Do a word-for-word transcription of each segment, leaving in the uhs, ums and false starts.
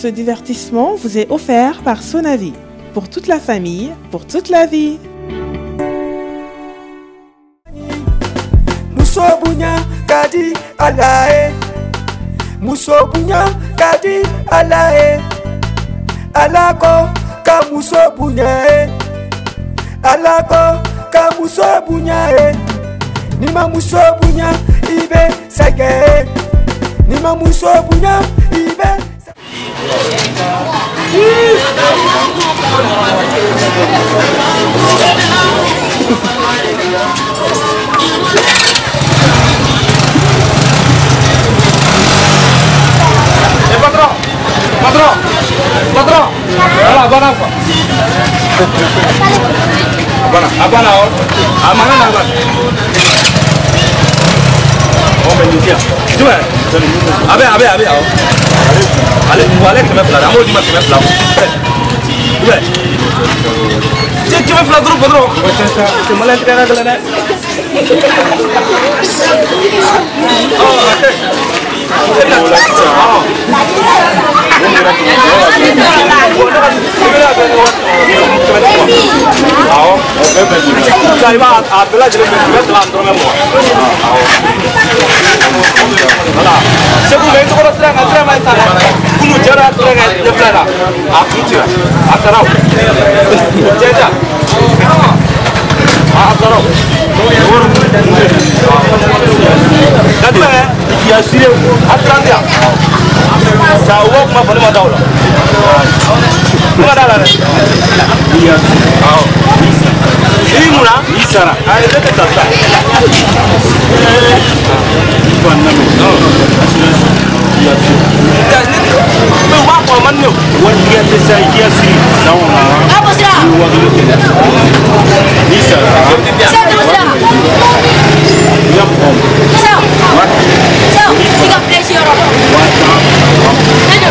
Ce divertissement vous est offert par Sonavie. Pour toute la famille, pour toute la vie. Musobunya kadi alae. Musobunya kadi alae. Alako ka musobunya e. Alako ka musobunya e. Nima musobunya ibe sage. Nima musobunya ibe. Eh patron, patron, patron, voilà, voilà quoi. Voilà, voilà, on allez, vous allez te mettre là, d'amour, tu vas te mettre là. Ouais. Tu vas faire trop, patron. Tu me laisses faire la nette. Oh, ok. C'est bien. Ça va, après là, je vais me mettre là, entre moi. Voilà. C'est bon, mais tu vas te faire un nous dire à toi que tu pleures à tout à Sarao déjà à Sarao d'accord qui a signé attendez ça va ma bonne madame là madame là il y a ah il moula il sera allez c'est ça ça il va non c'est qui a suivi là on a ah bon ça on voit le téléphone ni ça ça ça ça il va plaisir Kenapa?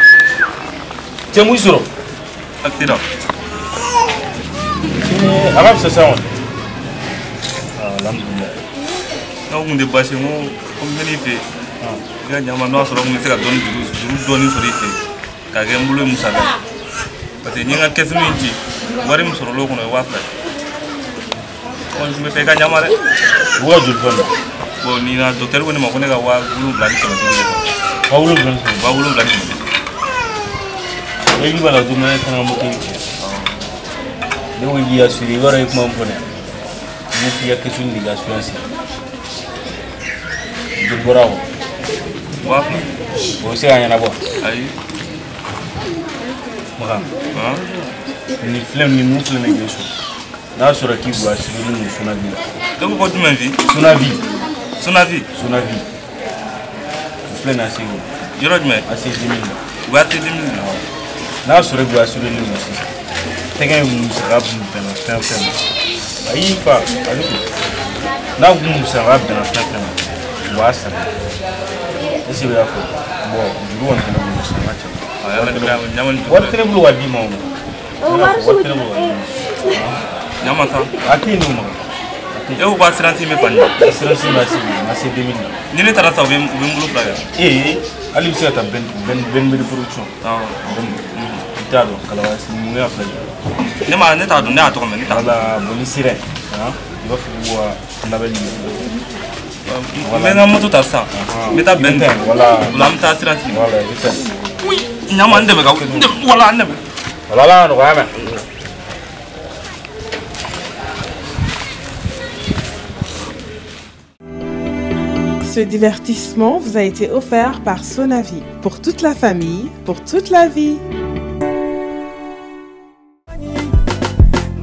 Macam, jamu suruh, tidak. Apa sesuatu? Alhamdulillah. Kau mungkin baca mu, kau mungkin ini. Kau zaman awal suruh mungkin sekarang dulu dulu dua ni suruh ini. Kagak mulu musabah. Tapi ni ngan kesemu ini, baru musuruh lo kono wafat. Je me fais gagner mal. Ouais, je le vois. Bon, il y a un docteur qui m'a connu à voir. Vous l'avez dit. Vous l'avez dit. Vous l'avez dit. Il va la demander à mon pays. Il y a sur les voies avec mon bonheur. Il y a question de l'assurance. De Borao. Vous aussi, rien à voir. Ni flemme, ni mousse, ni quelque chose. Là sur qui vous assurez Sonavie. Donc vous ma vie. Sonavie. Sonavie. Sonavie. Vous prenez assez vous. Je redemain. Assez dix mille. Vous avez dix mille. Là sur vous assurez nous aussi. T'es quand vous nous serez bien la fin fin. Aïe pas. Là vous nous serez bien la fin fin. Vous assurez. Et c'est bien fait. Bon, je vous en prie. Ah, on est bien. Vous êtes très bleu à bimon. Vous êtes très bleu. Nyaman tak? Aki ni umur. Eh, ubah seransi mepanjang. Seransi masih masih demi ni. Ni terasa ubem ubem bulu pelajar. Eh, alim saya tak ben ben ben beri perucu. Ah, kita ada kalau asli mungkin apa lagi. Ni mana ni tak ada ni atau mana ni tak ada. Kalau polisi re, Ce divertissement vous a été offert par Sonavie. Pour toute la famille, pour toute la vie.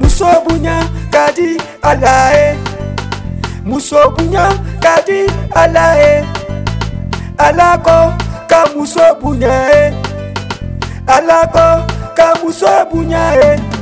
Musobunya kadi alae, musobunya kadi alae, alako ka musobunya e, alako ka musobunya e.